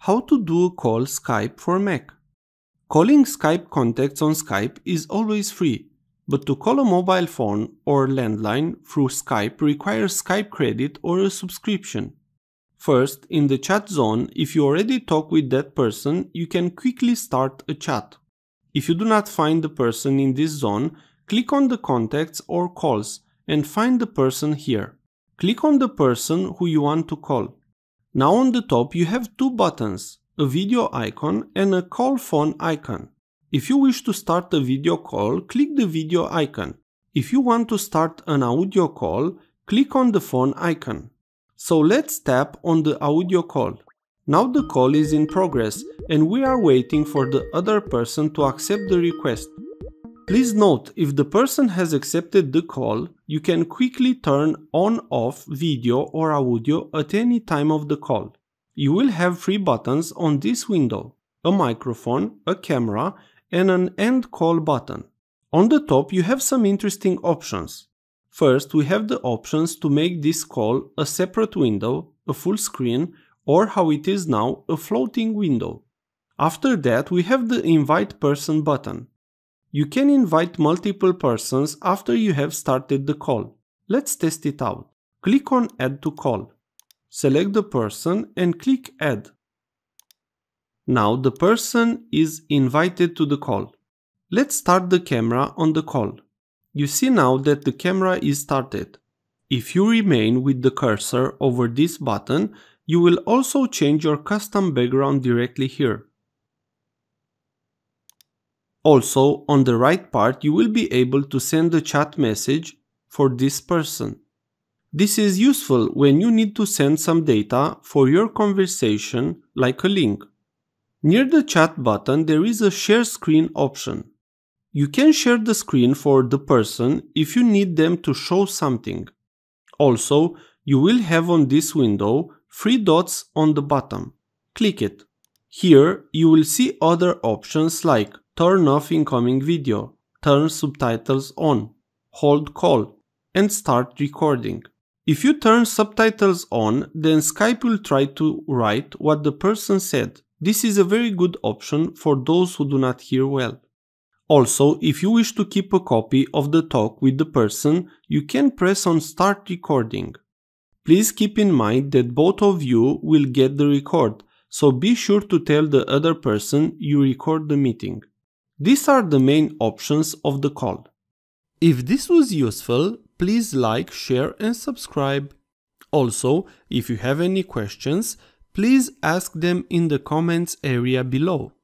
How to do call Skype for Mac. Calling Skype contacts on Skype is always free, but to call a mobile phone or landline through Skype requires Skype credit or a subscription. First, in the chat zone, if you already talk with that person, you can quickly start a chat. If you do not find the person in this zone, click on the contacts or calls and find the person here. Click on the person who you want to call. Now on the top you have two buttons, a video icon and a call phone icon. If you wish to start a video call, click the video icon. If you want to start an audio call, click on the phone icon. So let's tap on the audio call. Now the call is in progress and we are waiting for the other person to accept the request. Please note, if the person has accepted the call, you can quickly turn on/off video or audio at any time of the call. You will have three buttons on this window: a microphone, a camera, and an end call button. On the top you have some interesting options. First, we have the options to make this call a separate window, a full screen, or how it is now, a floating window. After that, we have the invite person button. You can invite multiple persons after you have started the call. Let's test it out. Click on Add to Call. Select the person and click Add. Now the person is invited to the call. Let's start the camera on the call. You see now that the camera is started. If you remain with the cursor over this button, you will also change your custom background directly here. Also, on the right part, you will be able to send a chat message for this person. This is useful when you need to send some data for your conversation, like a link. Near the chat button, there is a share screen option. You can share the screen for the person if you need them to show something. Also, you will have on this window three dots on the bottom. Click it. Here, you will see other options like turn off incoming video, turn subtitles on, hold call, and start recording. If you turn subtitles on, then Skype will try to write what the person said. This is a very good option for those who do not hear well. Also, if you wish to keep a copy of the talk with the person, you can press on Start Recording. Please keep in mind that both of you will get the record, so be sure to tell the other person you record the meeting. These are the main options of the call. If this was useful, please like, share and subscribe. Also, if you have any questions, please ask them in the comments area below.